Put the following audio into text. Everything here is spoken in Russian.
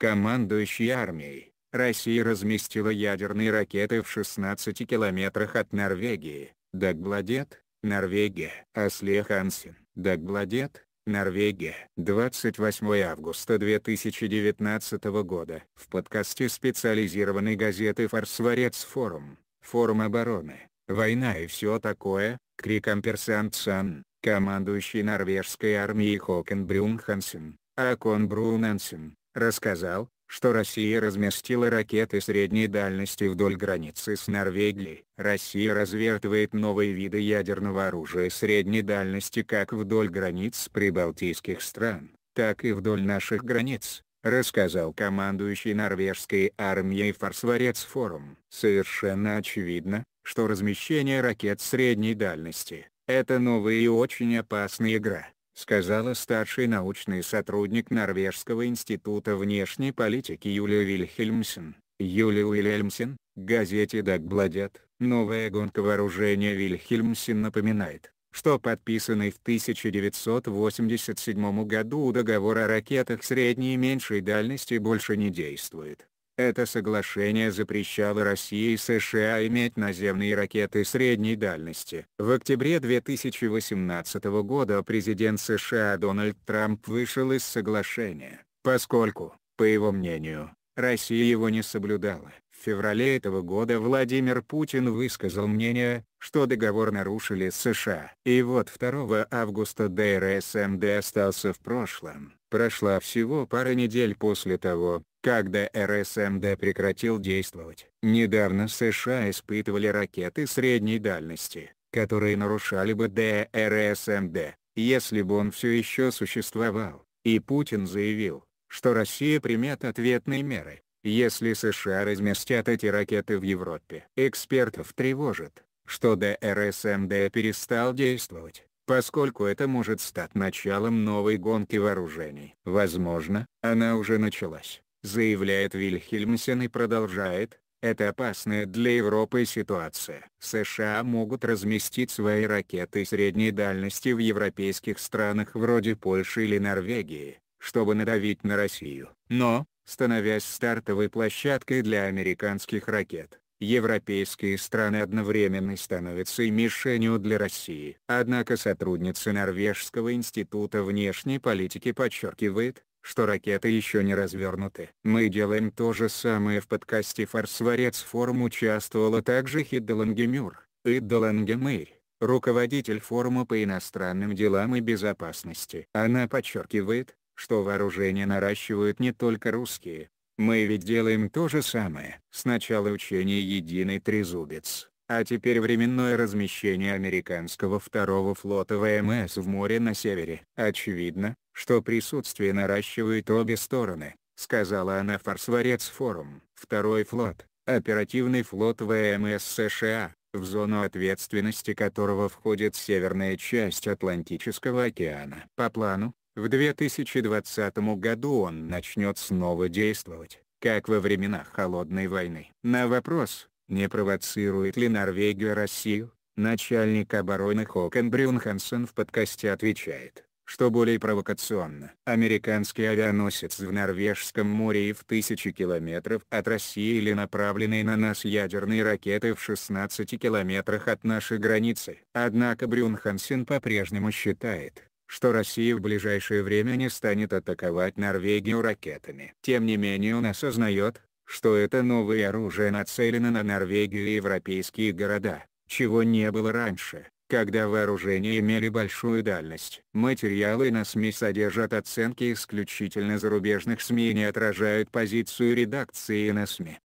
командующий армией, Россия разместила ядерные ракеты в 16 километрах от Норвегии, Дагбладет, Норвегия. Асле Хансен, Дагбладет, Норвегия. 28 августа 2019 года. В подкасте специализированной газеты «Форсварец форум», форум обороны, война и все такое, @Сан, командующий норвежской армией Хокон Брюн-Ханссен, рассказал, что Россия разместила ракеты средней дальности вдоль границы с Норвегией. Россия развертывает новые виды ядерного оружия средней дальности как вдоль границ прибалтийских стран, так и вдоль наших границ, рассказал командующий норвежской армией Форсварец форум. Совершенно очевидно, что размещение ракет средней дальности – это новая и очень опасная игра, сказала старший научный сотрудник Норвежского института внешней политики Юлия Вильхельмсен. Юлия Вильхельмсен, газете Дагбладет. Новая гонка вооружения. Вильхельмсен напоминает, что подписанный в 1987 году договор о ракетах средней и меньшей дальности больше не действует. Это соглашение запрещало России и США иметь наземные ракеты средней дальности. В октябре 2018 года президент США Дональд Трамп вышел из соглашения, поскольку, по его мнению, Россия его не соблюдала. В феврале этого года Владимир Путин высказал мнение, что договор нарушили США. И вот 2 августа ДРСМД остался в прошлом. Прошла всего пара недель после того, когда ДРСМД прекратил действовать. Недавно США испытывали ракеты средней дальности, которые нарушали бы ДРСМД, если бы он все еще существовал, и Путин заявил, что Россия примет ответные меры, если США разместят эти ракеты в Европе. Экспертов тревожит, что ДРСМД перестал действовать, поскольку это может стать началом новой гонки вооружений. Возможно, она уже началась, заявляет Вильхельмсен и продолжает, это опасная для Европы ситуация. США могут разместить свои ракеты средней дальности в европейских странах вроде Польши или Норвегии, чтобы надавить на Россию. Но, становясь стартовой площадкой для американских ракет, европейские страны одновременно становятся и мишенью для России. Однако сотрудница Норвежского института внешней политики подчеркивает, что ракеты еще не развернуты. Мы делаем то же самое. В подкасте «Форсварец форум» участвовала также Хидда Лангемюр. Руководитель форума по иностранным делам и безопасности. Она подчеркивает, что вооружение наращивают не только русские. Мы ведь делаем то же самое. Сначала учение «Единый трезубец», а теперь временное размещение американского второго флота ВМС в море на севере. Очевидно, что присутствие наращивает обе стороны, сказала она Форсварец форум. Второй флот, оперативный флот ВМС США, в зону ответственности которого входит северная часть Атлантического океана. По плану, в 2020 году он начнет снова действовать, как во времена Холодной войны. На вопрос, не провоцирует ли Норвегия Россию, начальник обороны Хокон Брюн-Ханссен в подкасте отвечает, что более провокационно. Американский авианосец в Норвежском море и в 1000 километров от России или направленные на нас ядерные ракеты в 16 километрах от нашей границы. Однако Брюн-Ханссен по-прежнему считает, что Россия в ближайшее время не станет атаковать Норвегию ракетами. Тем не менее он осознает, что это новое оружие нацелено на Норвегию и европейские города, чего не было раньше, когда вооружения имели большую дальность. Материалы на СМИ содержат оценки исключительно зарубежных СМИ и не отражают позицию редакции на СМИ.